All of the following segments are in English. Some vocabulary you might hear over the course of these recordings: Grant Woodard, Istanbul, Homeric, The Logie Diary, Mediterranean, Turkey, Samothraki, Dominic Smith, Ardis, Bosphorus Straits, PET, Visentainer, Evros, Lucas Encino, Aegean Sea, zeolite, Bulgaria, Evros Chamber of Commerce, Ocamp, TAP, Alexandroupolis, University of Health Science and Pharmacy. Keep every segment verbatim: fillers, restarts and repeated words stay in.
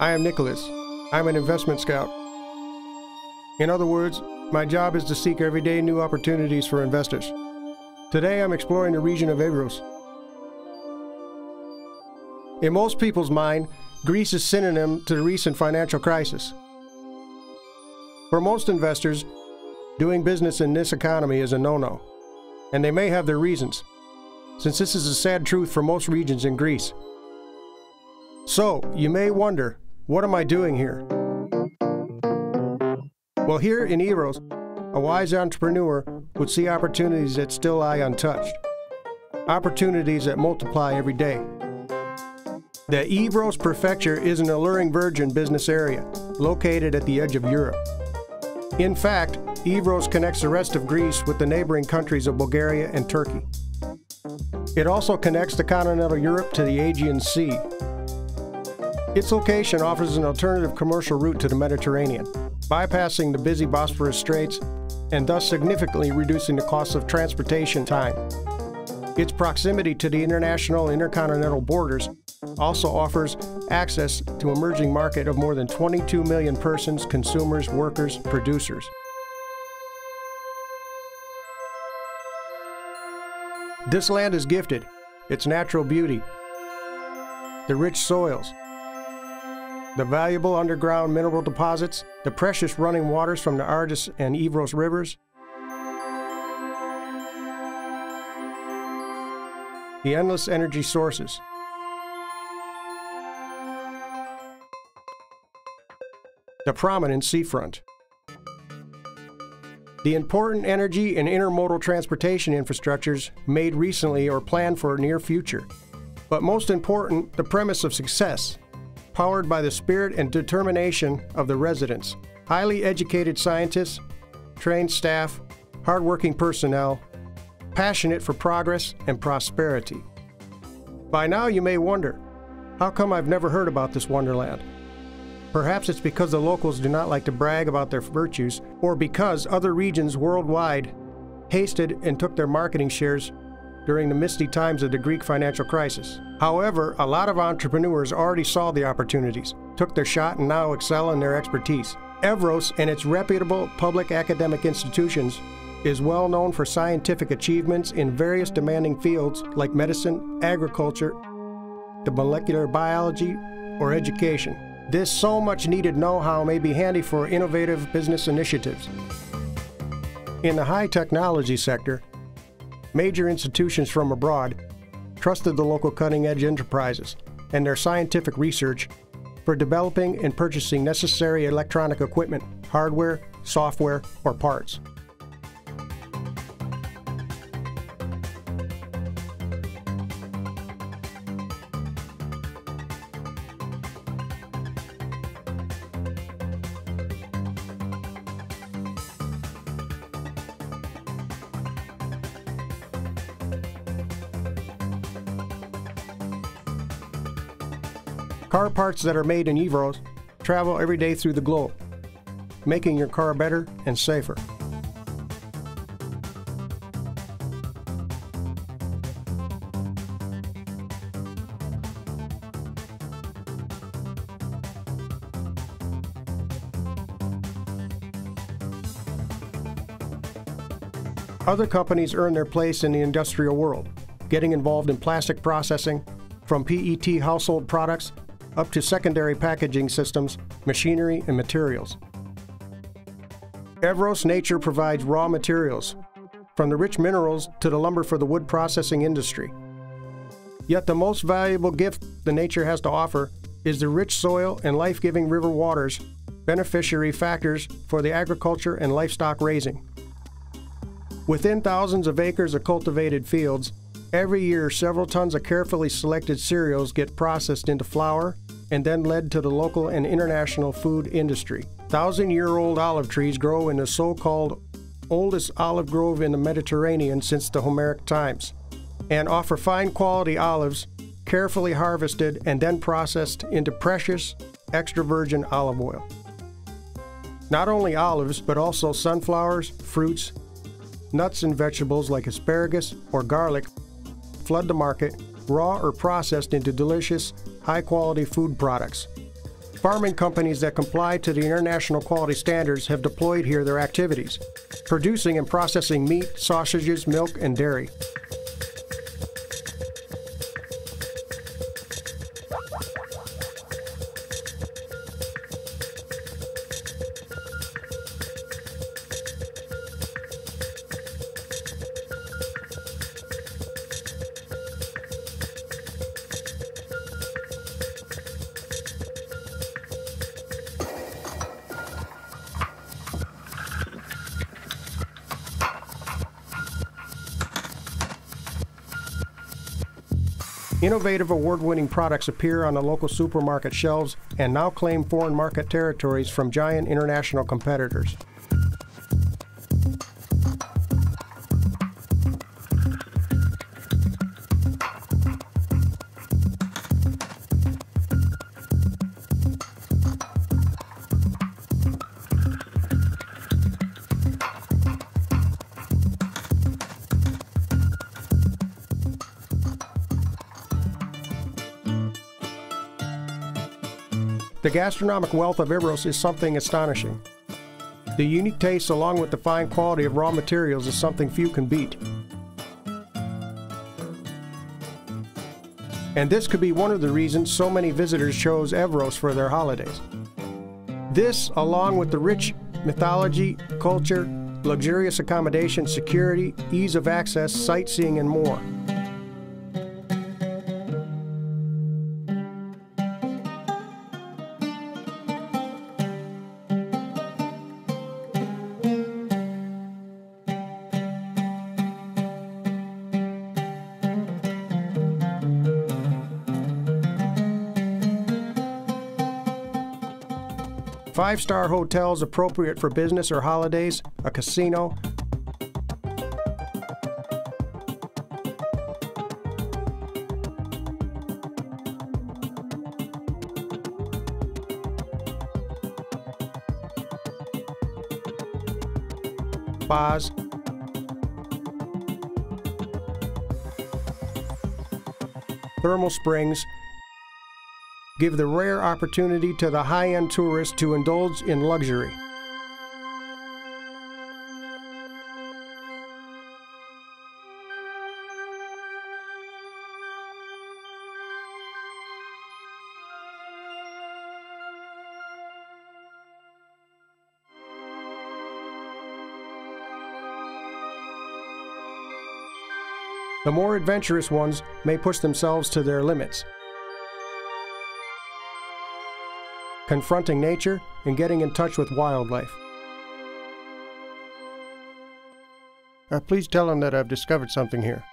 I am Nicholas. I'm an investment scout. In other words, my job is to seek everyday new opportunities for investors. Today I'm exploring the region of Evros. In most people's mind, Greece is synonym to the recent financial crisis. For most investors, doing business in this economy is a no-no, and they may have their reasons, since this is a sad truth for most regions in Greece. So, you may wonder, what am I doing here? Well, here in Evros, a wise entrepreneur would see opportunities that still lie untouched, opportunities that multiply every day. The Evros Prefecture is an alluring virgin business area, located at the edge of Europe. In fact, Evros connects the rest of Greece with the neighboring countries of Bulgaria and Turkey. It also connects the continental Europe to the Aegean Sea. Its location offers an alternative commercial route to the Mediterranean, bypassing the busy Bosphorus Straits and thus significantly reducing the cost of transportation time. Its proximity to the international and intercontinental borders also offers access to an emerging market of more than twenty-two million persons, consumers, workers, producers. This land is gifted, its natural beauty, the rich soils, the valuable underground mineral deposits, the precious running waters from the Ardis and Evros rivers, the endless energy sources. The prominent seafront. The important energy and intermodal transportation infrastructures made recently or planned for a near future. But most important, the premise of success, powered by the spirit and determination of the residents, highly educated scientists, trained staff, hardworking personnel, passionate for progress and prosperity. By now you may wonder, how come I've never heard about this wonderland? Perhaps it's because the locals do not like to brag about their virtues, or because other regions worldwide hasted and took their marketing shares during the misty times of the Greek financial crisis. However, a lot of entrepreneurs already saw the opportunities, took their shot, and now excel in their expertise. Evros and its reputable public academic institutions is well known for scientific achievements in various demanding fields like medicine, agriculture, the molecular biology, or education. This so much needed know-how may be handy for innovative business initiatives. In the high technology sector, major institutions from abroad trusted the local cutting-edge enterprises and their scientific research for developing and purchasing necessary electronic equipment, hardware, software, or parts. Car parts that are made in Evros travel every day through the globe, making your car better and safer. Other companies earn their place in the industrial world, getting involved in plastic processing, from P E T household products up to secondary packaging systems, machinery, and materials. Evros nature provides raw materials, from the rich minerals to the lumber for the wood processing industry. Yet the most valuable gift the nature has to offer is the rich soil and life-giving river waters, beneficiary factors for the agriculture and livestock raising. Within thousands of acres of cultivated fields, every year several tons of carefully selected cereals get processed into flour, and then led to the local and international food industry. Thousand-year-old olive trees grow in the so-called oldest olive grove in the Mediterranean since the Homeric times, and offer fine-quality olives, carefully harvested and then processed into precious, extra-virgin olive oil. Not only olives, but also sunflowers, fruits, nuts and vegetables like asparagus or garlic flood the market, raw or processed into delicious, high-quality food products. Farming companies that comply to the international quality standards have deployed here their activities, producing and processing meat, sausages, milk, and dairy. Innovative award-winning products appear on the local supermarket shelves and now claim foreign market territories from giant international competitors. The gastronomic wealth of Evros is something astonishing. The unique taste along with the fine quality of raw materials is something few can beat. And this could be one of the reasons so many visitors chose Evros for their holidays. This, along with the rich mythology, culture, luxurious accommodation, security, ease of access, sightseeing, and more. Five-star hotels appropriate for business or holidays, a casino, spas, thermal springs, give the rare opportunity to the high-end tourist to indulge in luxury. The more adventurous ones may push themselves to their limits, confronting nature and getting in touch with wildlife. Uh, please tell him that I've discovered something here.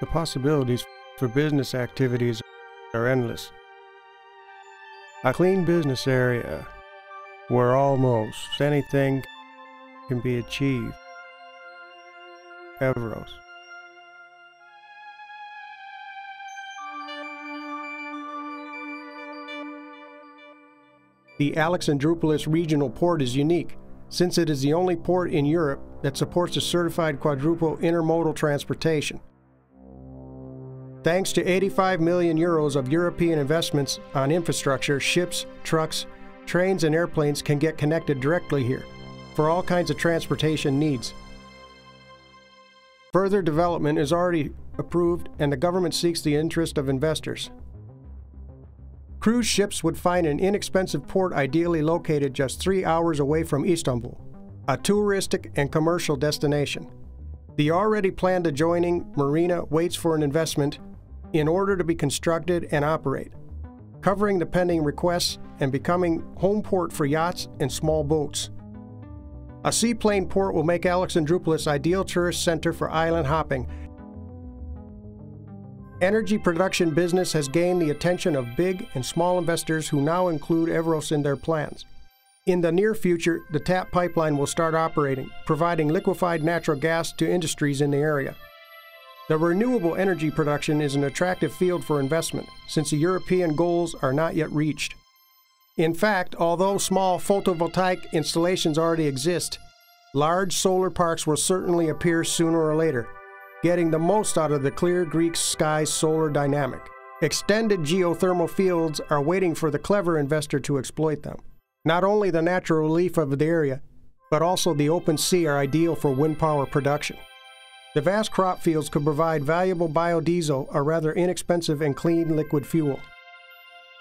The possibilities for business activities are endless. A clean business area where almost anything can be achieved. Evros. The Alexandroupolis regional port is unique, since it is the only port in Europe that supports a certified quadruple intermodal transportation. Thanks to eighty-five million euros of European investments on infrastructure, ships, trucks, trains, and airplanes can get connected directly here for all kinds of transportation needs. Further development is already approved, and the government seeks the interest of investors. Cruise ships would find an inexpensive port ideally located just three hours away from Istanbul, a touristic and commercial destination. The already planned adjoining marina waits for an investment in order to be constructed and operate, covering the pending requests and becoming home port for yachts and small boats. A seaplane port will make Alexandroupolis ideal tourist center for island hopping. Energy production business has gained the attention of big and small investors who now include Evros in their plans. In the near future, the TAP pipeline will start operating, providing liquefied natural gas to industries in the area. The renewable energy production is an attractive field for investment, since the European goals are not yet reached. In fact, although small photovoltaic installations already exist, large solar parks will certainly appear sooner or later, getting the most out of the clear Greek sky's solar dynamic. Extended geothermal fields are waiting for the clever investor to exploit them. Not only the natural relief of the area, but also the open sea are ideal for wind power production. The vast crop fields could provide valuable biodiesel, a rather inexpensive and clean liquid fuel.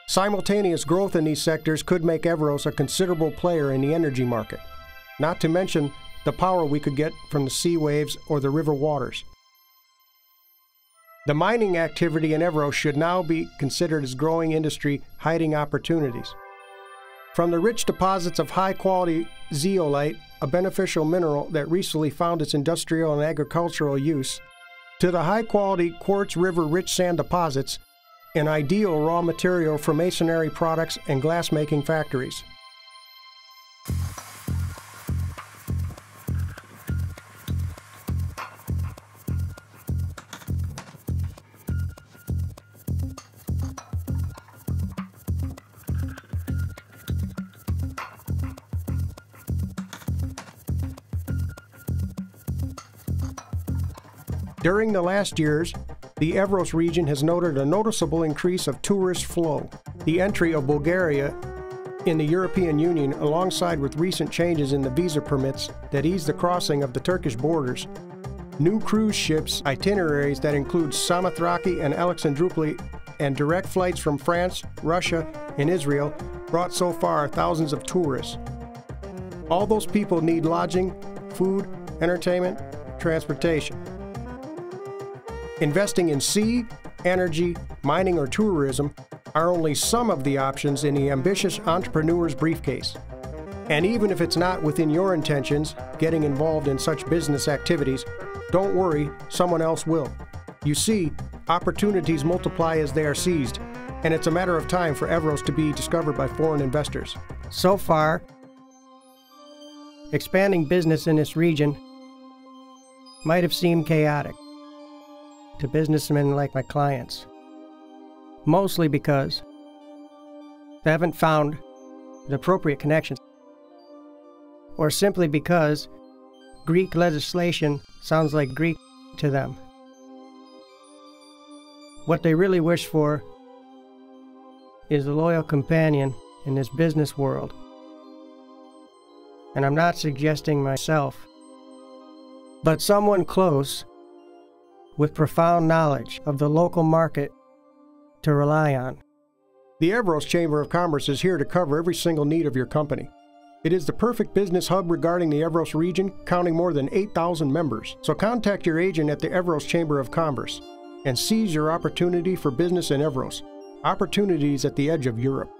Simultaneous growth in these sectors could make Evros a considerable player in the energy market, not to mention the power we could get from the sea waves or the river waters. The mining activity in Evros should now be considered as growing industry hiding opportunities. From the rich deposits of high-quality zeolite, a beneficial mineral that recently found its industrial and agricultural use, to the high-quality quartz river rich sand deposits, an ideal raw material for masonry products and glass-making factories. During the last years, the Evros region has noted a noticeable increase of tourist flow. The entry of Bulgaria in the European Union, alongside with recent changes in the visa permits that ease the crossing of the Turkish borders, new cruise ships itineraries that include Samothraki and Alexandroupolis, and direct flights from France, Russia, and Israel brought so far thousands of tourists. All those people need lodging, food, entertainment, transportation. Investing in sea, energy, mining, or tourism are only some of the options in the ambitious entrepreneur's briefcase. And even if it's not within your intentions, getting involved in such business activities, don't worry, someone else will. You see, opportunities multiply as they are seized, and it's a matter of time for Evros to be discovered by foreign investors. So far, expanding business in this region might have seemed chaotic to businessmen like my clients, mostly because they haven't found the appropriate connections, or simply because Greek legislation sounds like Greek to them. What they really wish for is a loyal companion in this business world, and I'm not suggesting myself, but someone close with profound knowledge of the local market to rely on. The Evros Chamber of Commerce is here to cover every single need of your company. It is the perfect business hub regarding the Evros region, counting more than eight thousand members. So contact your agent at the Evros Chamber of Commerce and seize your opportunity for business in Evros. Opportunities at the edge of Europe.